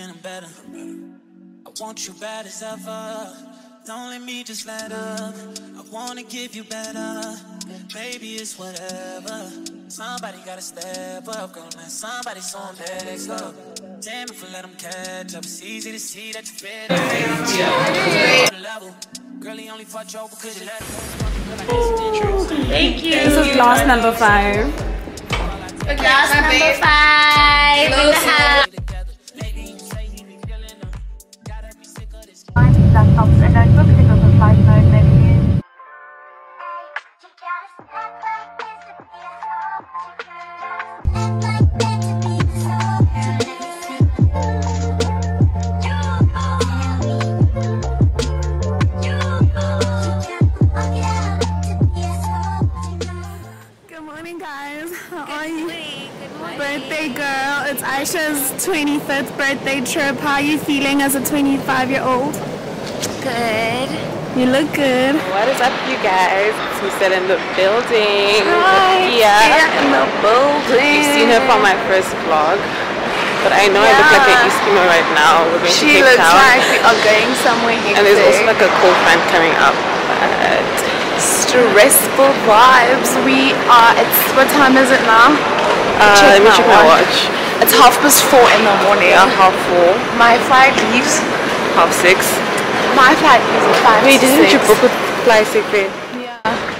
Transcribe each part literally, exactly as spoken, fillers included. getting better. I want you bad as ever. Don't let me just let up. I wanna give you better. Maybe it's whatever. Somebody gotta step up, girl. Now somebody's on next up. Damn if I let them catch up. It's easy to see that you're better. Girl, he only fought you over because you let him. Thank you. This is loss number five. Okay, last number babe. five. Good morning, guys. How are you? Birthday girl, it's Aisha's twenty-fifth birthday trip. How are you feeling as a twenty-five year old? Good. You look good. What is up, you guys? We said in the building. Hi. Yeah, in the building. You've seen her from my first vlog, but I know yeah. I look like an Eskimo right now. We're going she to looks town. Like we are going somewhere here. And there's also like a cold front coming up. But stressful vibes. We are at, what time is it now? Uh, check let me my check watch. my watch. It's half past four in the morning. Yeah, half four. My flight leaves half six. My flight leaves at five. Wait, didn't six. you book with flight sick babe? Yeah.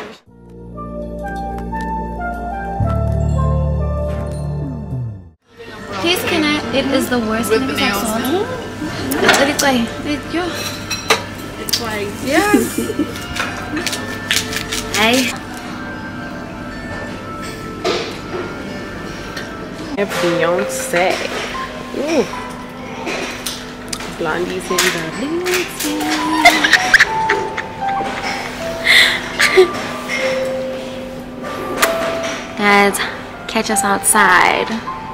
Please, can I? It is the worst thing I saw. Let it play. Let it go. It's flying. Yes. Hey. Beyonce. Ooh. Blondie's in the beauty. Guys, catch us outside.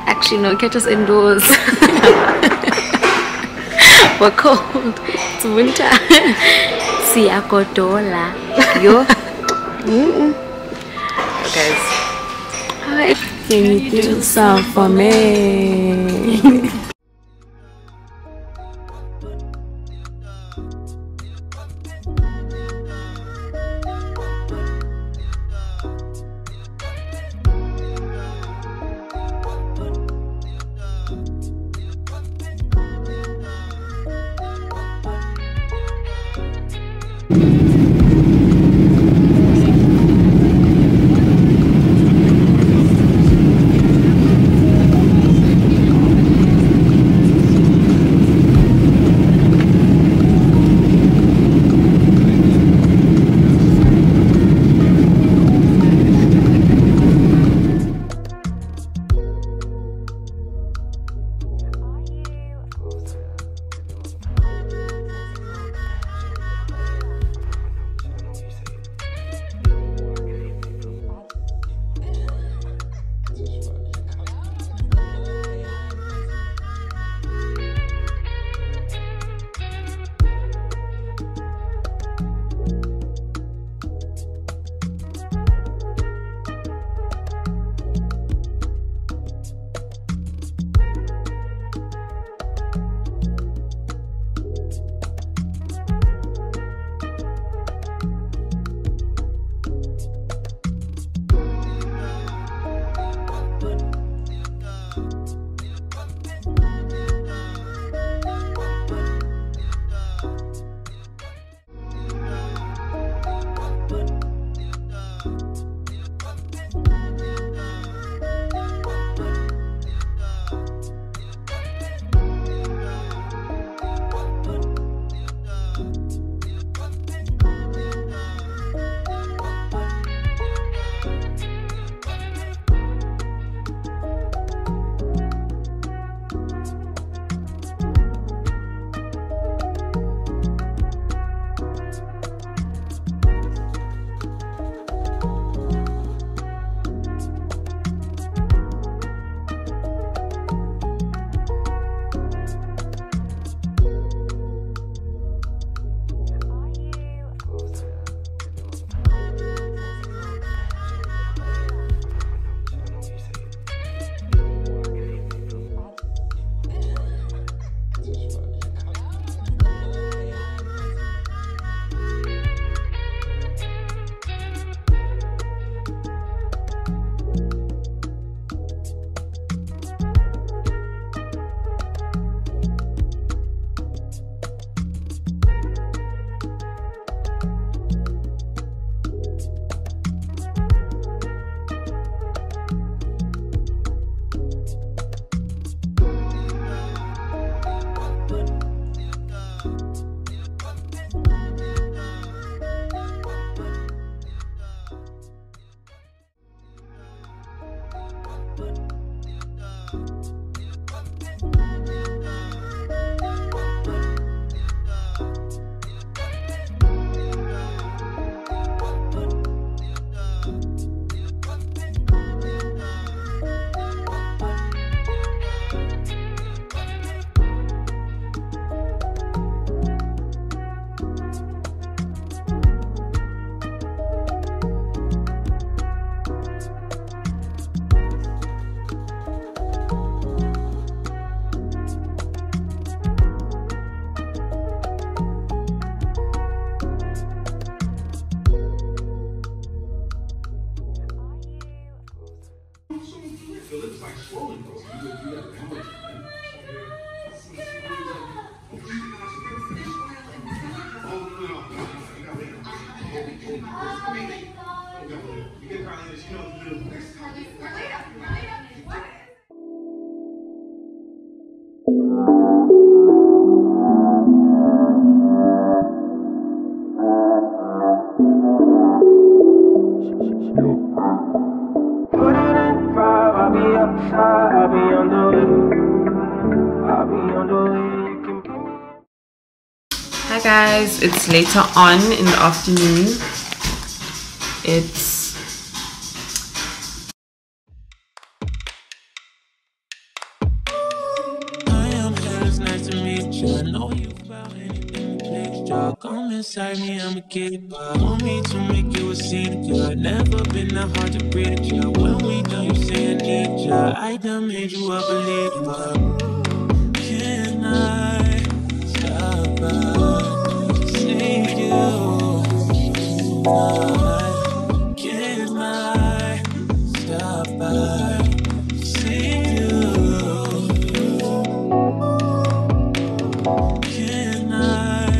Actually, no, catch us indoors. We're cold. It's winter. See, I got dollar. Yo. Mm-mm. Okay. All right. Can you do some for me? So let's by scrolling those. You would do that how much? Oh no. You can probably just, you know, the middle. Wait up, wait up. Hi guys, it's later on in the afternoon. It's I am Paris, nice to meet you. I know you about anything, please talk. Come inside me, I'm a kid. Want me to make you a scene, yeah. Never been that hard to breathe, yeah. When we done, you say I need you. I done made you a believer. Can I stop by seeing you? No.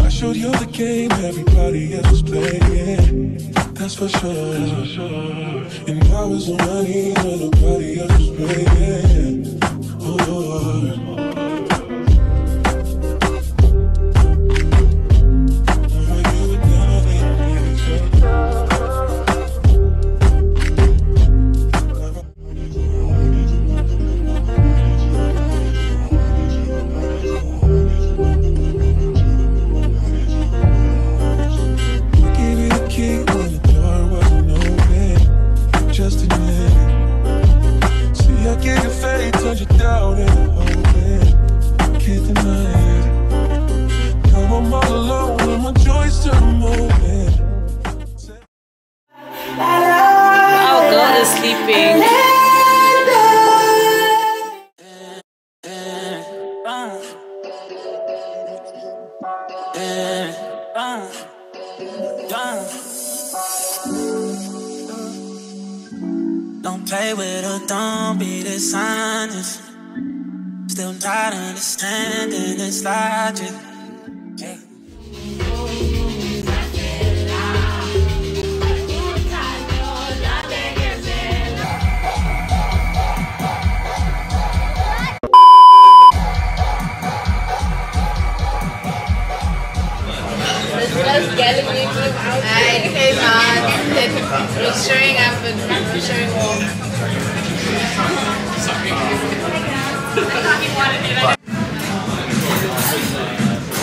I showed you the game everybody else was playing. That's for sure. That's for sure. And I was on my knees when nobody else was playing. Oh. Don't play with her, don't be dishonest. Still not understanding its logic. Yeah. We're showing up and we're showing off. Sorry. You wanted it.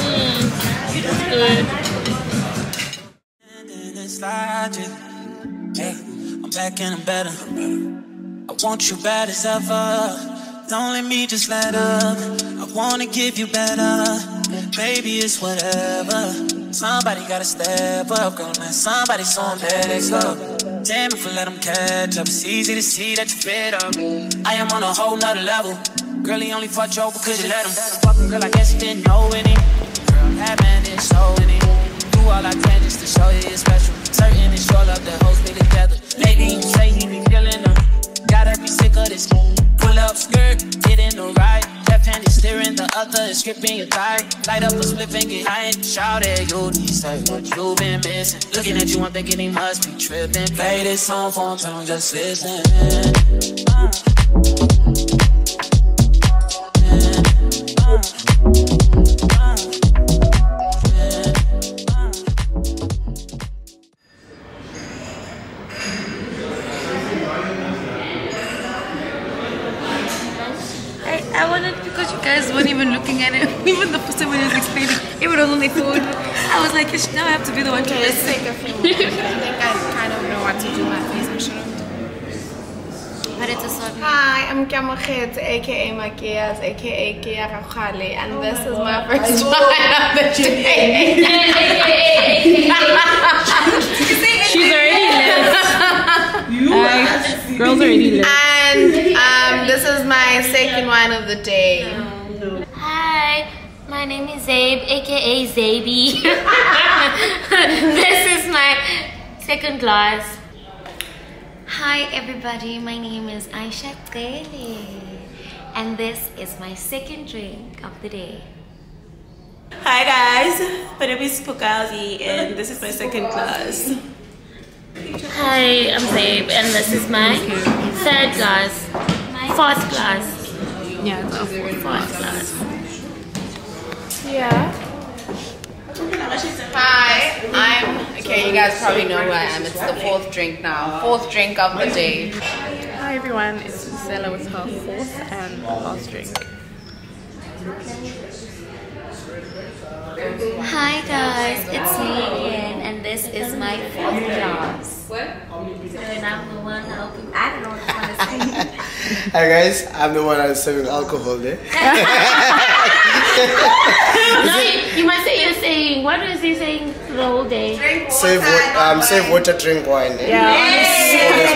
Mm, it is good. And it's logic. Hey, I'm back and I'm better. I want you bad as ever. Don't let me just let up. I want to give you better. Baby, it's whatever. Somebody gotta step up, girl. Now somebody's on that next level. Damn if I let them catch up. It's easy to see that you fit up. I am on a whole nother level. Girl, he only fought you over cause you let him. Fucking girl, I guess you didn't know any. Girl, that man didn't show any. Do all I can just to show you it's special. Certain it's your love that holds me together. Lately, you say he be feeling her. Gotta be sick of this. Pull up skirt, get in the ride. Left hand is steering, the other is gripping your thigh. Light up a split and get high and shout at you. Deserve what you've been missing. Looking at you, I'm thinking he must be tripping. Play this song for him, tell him just listen. Uh. Now I have to be the one okay, to listen. Let's take a few moments. I think I kind of know what to do with my face. I shouldn't. But it's a song. Hi, I'm Kiya Makhethe, aka Makeyas, aka Kia Rakhali, and oh this is God. My first time on the day. She's already lit. You uh, girls already lit. And um, this is my second wine of the day. Hi. My name is Zaib, aka Zaby. This is my second glass. Hi everybody, my name is Aisha Trele, and this is my second drink of the day. Hi guys, my name is Pugali and this is my second glass. Hi, I'm Zaib and this is my third glass, fourth glass. Yeah, fourth glass. Yeah. Hi, I'm, okay, you guys probably know who I am. It's the fourth drink now, fourth drink of the day. Hi everyone, it's Sela with her fourth and last drink. Hi guys, it's me again, and this is my fourth glass. What? So I'm the one helping, I don't know what I want to say. Hi guys, I'm the one that's serving alcohol there. No, you, you must say you're saying, what is he saying the whole day? Drink water, save, um, save water, drink wine. Eh? Yeah.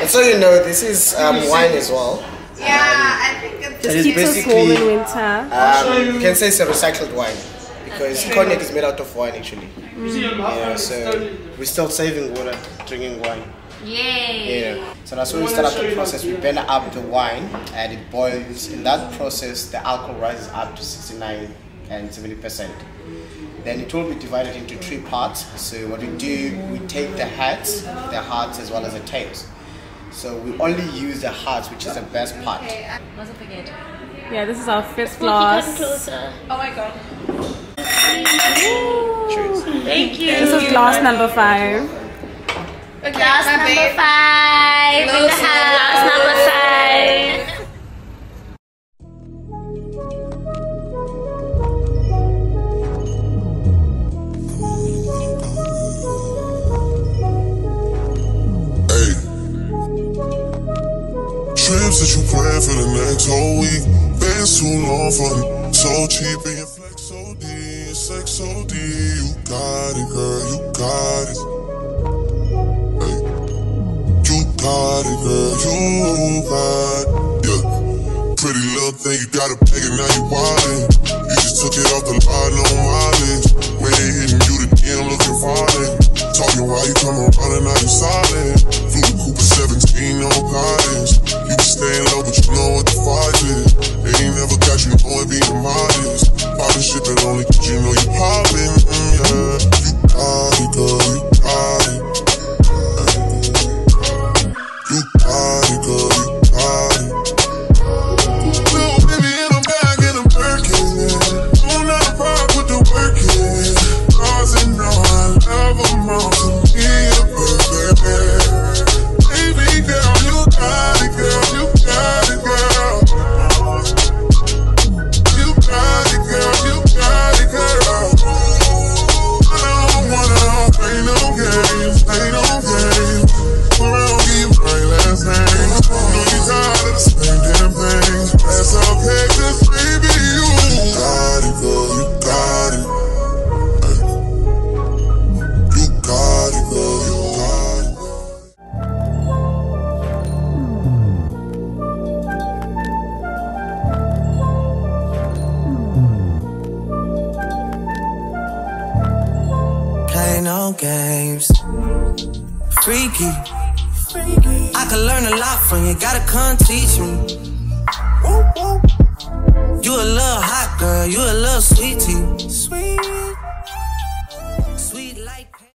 Yeah. So you know, this is um, wine as well. Yeah, um, I think it's just keeps us warm in winter. Um, you can say it's a recycled wine because okay. Cognac is made out of wine actually. Mm. Yeah, so we're still saving water, drinking wine. Yay! Yeah. So that's when we start up the process. We burn up the wine and it boils. In that process, the alcohol rises up to sixty-nine and seventy percent. Then it will be divided into three parts. So what we do, we take the heads, the hearts as well as the tails. So we only use the hearts, which is the best part. Okay. Must forget. Yeah, this is our first class. Closer. Oh my god. Cheers. Thank you. This is class number five. Okay, class number five. Class number five. Trips that you plan for the next whole week. Bands too long for them. So cheap and your flex O D, sex O D. You got it, girl, you got it. Hey. You got it, girl, you got it. Yeah. Pretty little thing, you got a bag and now you wildin'. You just took it off the line, no mileage. When they hitting you, the D M looking violent. Talking while you come around and now you silent. Flew the Cooper seventeen, no guidance. You be staying low, but you know what the fight is. They ain't never got you, know it being modest. Poppin' shit that only cause you know you poppin', mm, yeah. You got it, girl, you got it. You got it, girl, you got it. Little baby in a bag and a Birkin, yeah. I'm not a rock with the work in it. Cause you know I love them all, so be a burger. Baby girl, you got it. Freaky. Freaky, I can learn a lot from you, gotta come teach me. Woo, woo. You a little hot girl, you a little sweetie.